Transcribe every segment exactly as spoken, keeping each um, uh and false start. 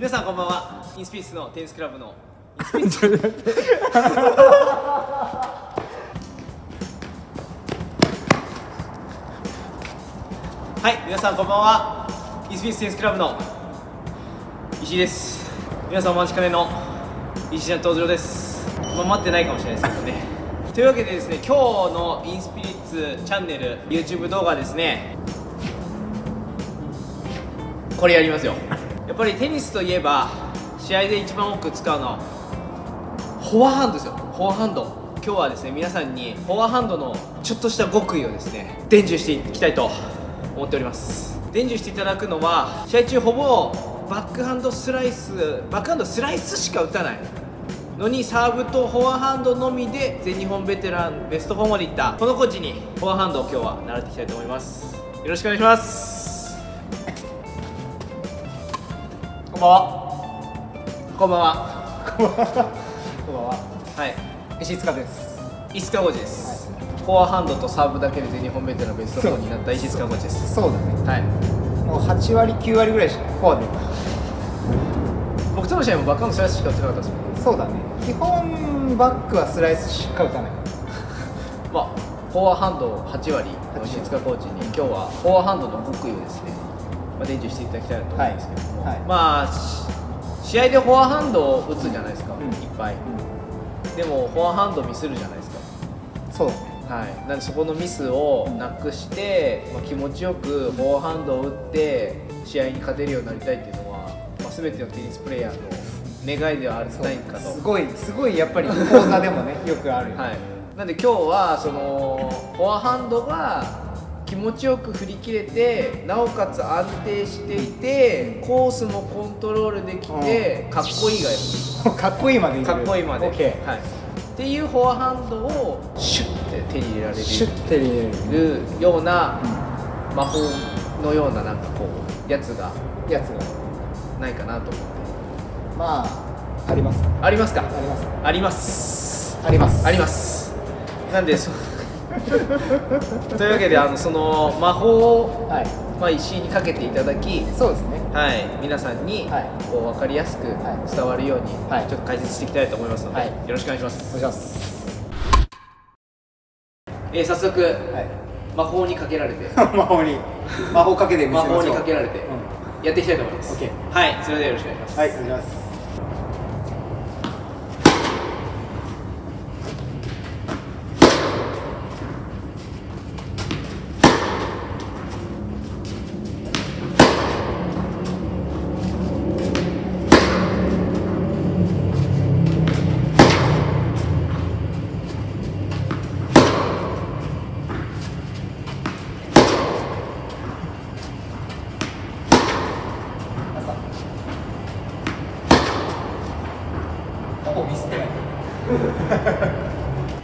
皆さんこんばんは。インスピースのテニスクラブのインスピースはい、皆さんこんばんは。インスピーステニスクラブの石井です。皆さんお待ちかねの石井ちゃん登場です。まあ、待ってないかもしれないですけどねというわけでですね、今日のインスピリッツチャンネル YouTube 動画ですね、これやりますよ。やっぱりテニスといえば試合で一番多く使うのはフォアハンドですよ。フォアハンド、今日はですね皆さんにフォアハンドのちょっとした極意をですね伝授していきたいと思っております。伝授していただくのは、試合中ほぼバックハンドスライスバックハンドスライスしか打たないのに、サーブとフォアハンドのみで全日本ベテランベストよんまでいったこのコーチにフォアハンドを今日は習っていきたいと思います。よろしくお願いします。こんばんは。こんばんは。こんばんは。はい、石塚です。石塚浩二です。はい、フォアハンドとサーブだけで全日本ベテランベストよんになった石塚コーチです。そうだね、はい、もうはちわりきゅうわりぐらいしかフォアで僕との試合もバックハンドスライスしか打てなかったですもんね。そうだね、基本バックはスライスしか打たないまあフォアハンドはちわりの石塚コーチに今日はフォアハンドの極意をですね、まあ、伝授していただきたいなと思うんですけども、はいはい、まあ試合でフォアハンドを打つじゃないですか、うん、いっぱい、うん、でもフォアハンドミスるじゃないですか。そうだね、はい、なんでそこのミスをなくして、まあ、気持ちよくフォアハンドを打って試合に勝てるようになりたいっていうのは、まあ、全てのテニスプレーヤーの願いではあるんじゃないかと。すごいすごいやっぱり講座でもねよくあるよ、はい、なんで今日はそのフォアハンドが気持ちよく振り切れて、なおかつ安定していてコースもコントロールできて、うん、かっこいいがよかっこいいまでいいかっこいいまで、OK、はい、っていうフォアハンドをシュッ手に入れられるシュッて入れるような魔法のようななんかこうやつがやつがないかなと思って。まあありますありますかありますありますありますなんでそというわけで、あのその魔法を、はい、まあ、石井にかけていただき、そうですね、はい、皆さんにこう分かりやすく伝わるように、はい、ちょっと解説していきたいと思いますので、はい、よろしくお願いします。お願いします。えー、早速、はい、魔法にかけられて魔法に魔法かけて魔法にかけられて、うん、やっていきたいと思います。 OK、はい、それではよろしくお願いします。はい、お願いします。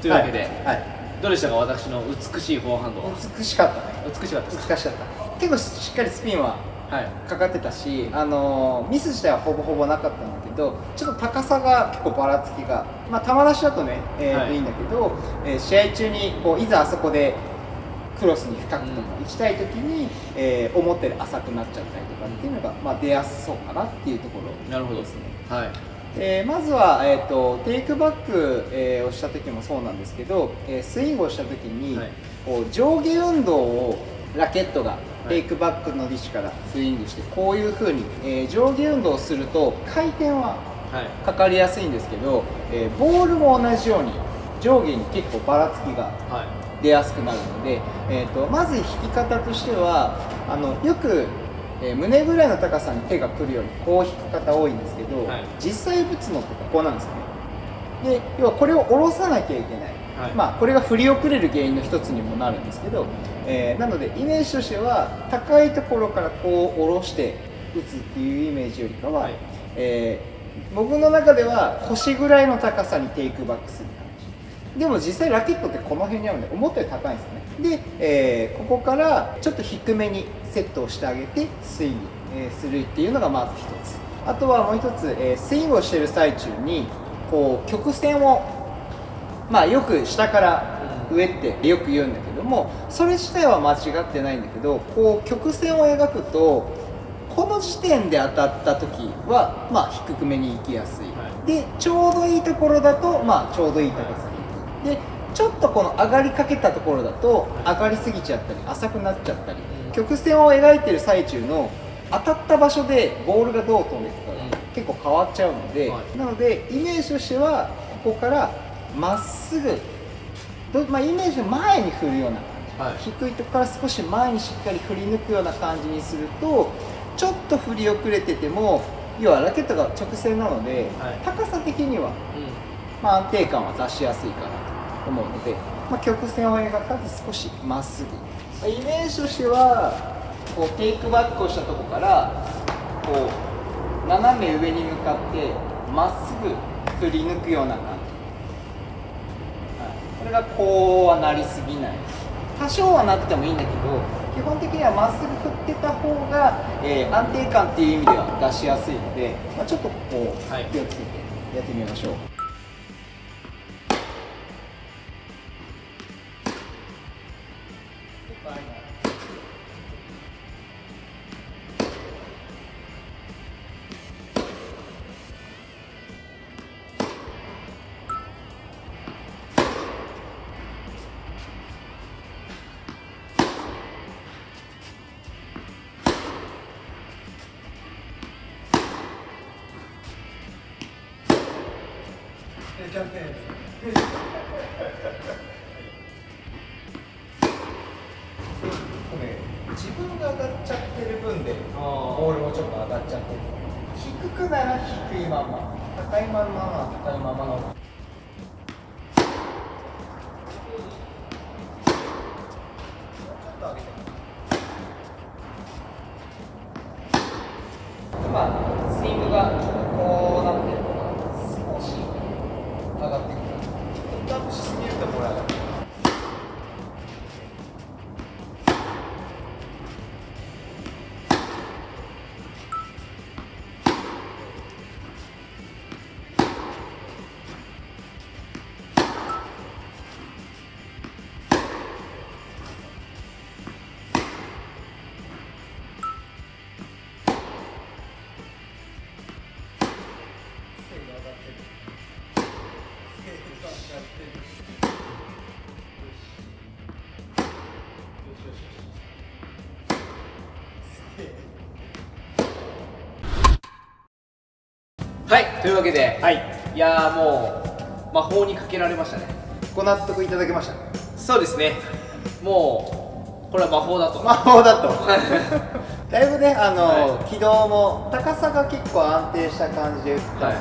というわけで、はいはい、どうでしたか、私の美しいフォアハンドは。美しかったね。美しかったです。美しかった。結構しっかりスピンはかかってたし、はい、あのミス自体はほぼほぼなかったんだけど、ちょっと高さが結構ばらつきが、まあ、球出しだとね、えーはい、いいんだけど、えー、試合中にこういざあそこでクロスに深くとか打ちたいときに、うん、えー、思ったより浅くなっちゃったりとかっていうのが、まあ、出やすそうかなっていうところですね。なるほどですね、はい。えー、まずは、えー、とテイクバック、えー、をした時もそうなんですけど、えー、スイングをした時に、はい、こう上下運動をラケットがテイクバックの位置からスイングして、はい、こういうふうに、えー、上下運動をすると回転はかかりやすいんですけど、はい、えー、ボールも同じように上下に結構ばらつきが出やすくなるので、はい、えー、とまず引き方としては、あのよくえー、胸ぐらいの高さに手が来るようにこう引く方多いんですけど、はい、実際打つのってここなんですよね。で、要はこれを下ろさなきゃいけない、はい、まあ、これが振り遅れる原因の一つにもなるんですけど、えー、なのでイメージとしては高いところからこう下ろして打つっていうイメージよりかは、はい、えー、僕の中では腰ぐらいの高さにテイクバックする感じでも、実際ラケットってこの辺にあるので思ったより高いんですよね。で、えー、ここからちょっと低めにセットをしてあげてスイング、えー、するっていうのがまずひとつ。あとはもうひとつ、えー、スイングをしている最中にこう曲線を、まあ、よく下から上ってよく言うんだけども、それ自体は間違ってないんだけど、こう曲線を描くとこの時点で当たった時は、まあ、低めに行きやすい、はい、でちょうどいいところだと、まあ、ちょうどいい高さに行く、でちょっとこの上がりかけたところだと上がりすぎちゃったり浅くなっちゃったり、曲線を描いてる最中の当たった場所でボールがどう飛んでいくかが結構変わっちゃうので、はい、なのでイメージとしてはここからまっすぐ、まあ、イメージの前に振るような感じ、はい、低いとこから少し前にしっかり振り抜くような感じにすると、ちょっと振り遅れてても、要はラケットが直線なので、はい、高さ的には、うん、まあ安定感は出しやすいかなと思うので、まあ、曲線を描かず少しまっすぐ、イメージとしてはこうテイクバックをしたところからこう斜め上に向かってまっすぐ振り抜くような感じ、これがこうはなりすぎない、多少はなってもいいんだけど、基本的にはまっすぐ振ってた方が、えー、安定感っていう意味では出しやすいので、まあ、ちょっとこう気をつけてやってみましょう。はい、キャンペーン自分が上がっちゃってる分でボールもちょっと上がっちゃってる、低くなら低いまま、高いまま高いままの今スイングがちょっとこうなってるのが少し上がってくる。ピックアップしすぎるとこれ上がる。はい、というわけで、はい、いやーもう魔法にかけられましたね。ご納得いただけました？そうですね、もうこれは魔法だと魔法だとだいぶね、あの、はい、軌道も高さが結構安定した感じで打ったので、は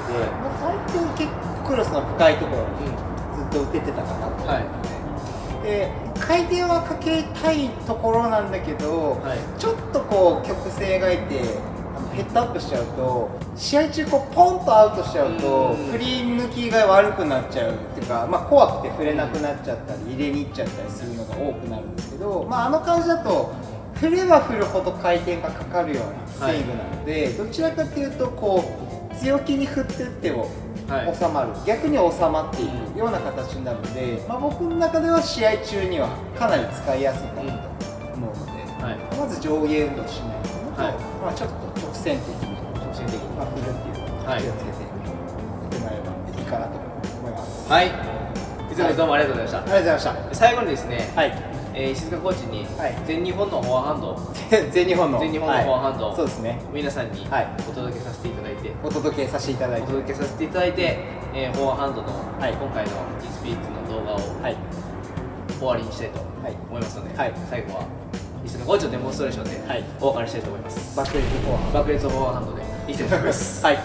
い、最近結構クロスの深いところに、うん、ずっと打ててたかなと思って、はい、で回転はかけたいところなんだけど、はい、ちょっとこう曲線描いてヘッドアップしちゃうと、試合中こうポンとアウトしちゃうと振り抜きが悪くなっちゃうっていうか、まあ、怖くて振れなくなっちゃったり入れに行っちゃったりするのが多くなるんですけど、まあ、あの感じだと振れば振るほど回転がかかるようなスイングなので、はい、どちらかというとこう強気に振ってっても収まる、はい、逆に収まっていくような形になるので、まあ、僕の中では試合中にはかなり使いやすいかなと思うので、はい、まず上下運動しないと。はい、まあちょっと直線的に直線的にまくるっていうのを気をつけていければいいかなと思います。はい。いつもどうもありがとうございました。ありがとうございました。最後にですね、はい。えー、石塚コーチに全日本のフォアハンド、全日本の全日本のフォアハンド、そうですね。皆さんにお届けさせていただいて、お届けさせていただいて、お届けさせていただいて、えー、フォアハンドの今回のインスピーツの動画を終わりにしたいと思いますので、はい。最後は。石塚コーチのデモンストレーションで、はい、お別れしたいと思います。爆裂フォアハンド、爆裂フォアハンドでいきたいと思います。はい、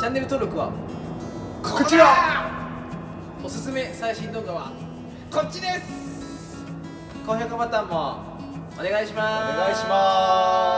チャンネル登録はこちら、おすすめ最新動画はこっちです。高評価ボタンもお願いします。お願いします。